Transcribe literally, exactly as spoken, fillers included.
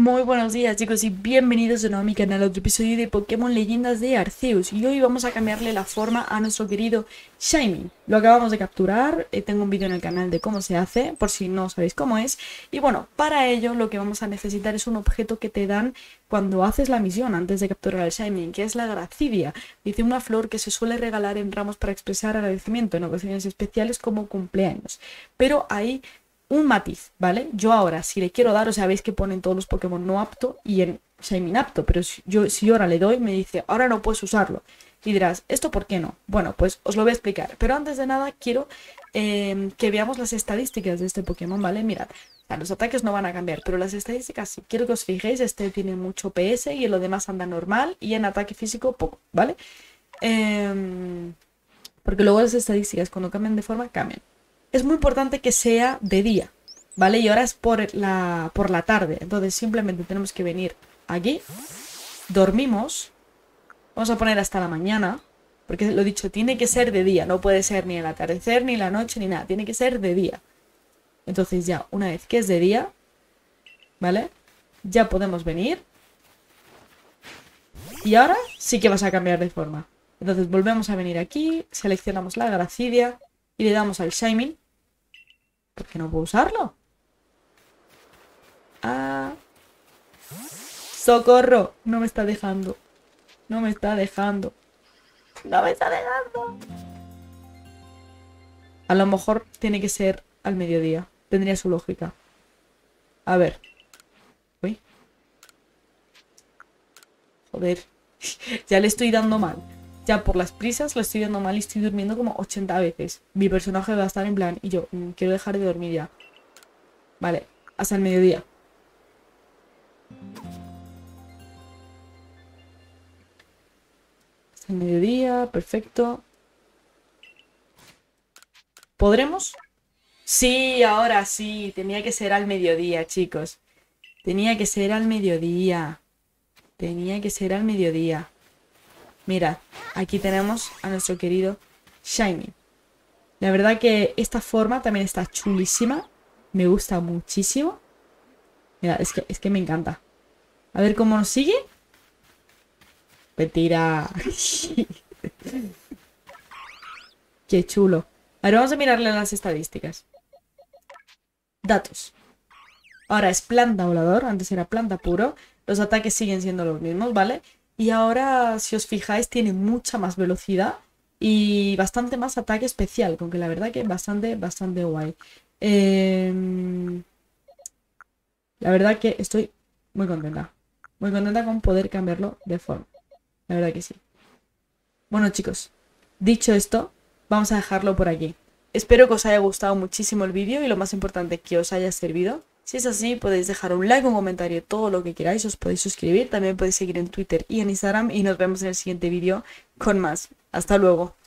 Muy buenos días chicos y bienvenidos de nuevo a mi canal, a otro episodio de Pokémon Leyendas de Arceus. Y hoy vamos a cambiarle la forma a nuestro querido Shaymin. Lo acabamos de capturar, eh, tengo un vídeo en el canal de cómo se hace, por si no sabéis cómo es. Y bueno, para ello lo que vamos a necesitar es un objeto que te dan cuando haces la misión antes de capturar al Shaymin, que es la Gracidea. Dice una flor que se suele regalar en ramos para expresar agradecimiento en ocasiones especiales como cumpleaños. Pero ahí un matiz, ¿vale? Yo ahora, si le quiero dar, o sea, veis que ponen todos los Pokémon no apto y en Shaymin apto, pero si yo, si yo ahora le doy, me dice, ahora no puedes usarlo. Y dirás, ¿esto por qué no? Bueno, pues os lo voy a explicar. Pero antes de nada, quiero eh, que veamos las estadísticas de este Pokémon, ¿vale? Mirad, o sea, los ataques no van a cambiar, pero las estadísticas sí. Quiero que os fijéis, este tiene mucho P S y en lo demás anda normal y en ataque físico poco, ¿vale? Eh, porque luego las estadísticas, cuando cambian de forma, cambian. Es muy importante que sea de día, ¿vale? Y ahora es por la, por la tarde. Entonces simplemente tenemos que venir aquí. Dormimos. Vamos a poner hasta la mañana. Porque lo dicho, tiene que ser de día. No puede ser ni el atardecer, ni la noche, ni nada. Tiene que ser de día. Entonces ya, una vez que es de día, ¿vale? Ya podemos venir. Y ahora sí que vas a cambiar de forma. Entonces volvemos a venir aquí. Seleccionamos la Gracidea. Y le damos al Shaymin. ¿Por qué no puedo usarlo? ¡Ah! ¡Socorro! No me está dejando. No me está dejando. ¡No me está dejando! A lo mejor tiene que ser al mediodía. Tendría su lógica. A ver. Uy. Joder. Ya le estoy dando mal. Ya por las prisas lo estoy dando mal y estoy durmiendo como ochenta veces. Mi personaje va a estar en plan y yo mmm, quiero dejar de dormir ya. Vale, hasta el mediodía. Hasta el mediodía, perfecto. ¿Podremos? Sí, ahora sí. Tenía que ser al mediodía, chicos. Tenía que ser al mediodía. Tenía que ser al mediodía. Mirad, aquí tenemos a nuestro querido Shaymin. La verdad que esta forma también está chulísima. Me gusta muchísimo. Mirad, es que, es que me encanta. A ver cómo nos sigue. Mentira. Qué chulo. Ahora vamos a mirarle las estadísticas. Datos. Ahora es planta volador. Antes era planta puro. Los ataques siguen siendo los mismos, ¿vale? Y ahora, si os fijáis, tiene mucha más velocidad y bastante más ataque especial. Con que la verdad que es bastante, bastante guay. Eh, la verdad que estoy muy contenta. Muy contenta con poder cambiarlo de forma. La verdad que sí. Bueno, chicos, dicho esto, vamos a dejarlo por aquí. Espero que os haya gustado muchísimo el vídeo y lo más importante, que os haya servido. Si es así, podéis dejar un like, un comentario, todo lo que queráis. Os podéis suscribir, también podéis seguir en Twitter y en Instagram. Y nos vemos en el siguiente vídeo con más. Hasta luego.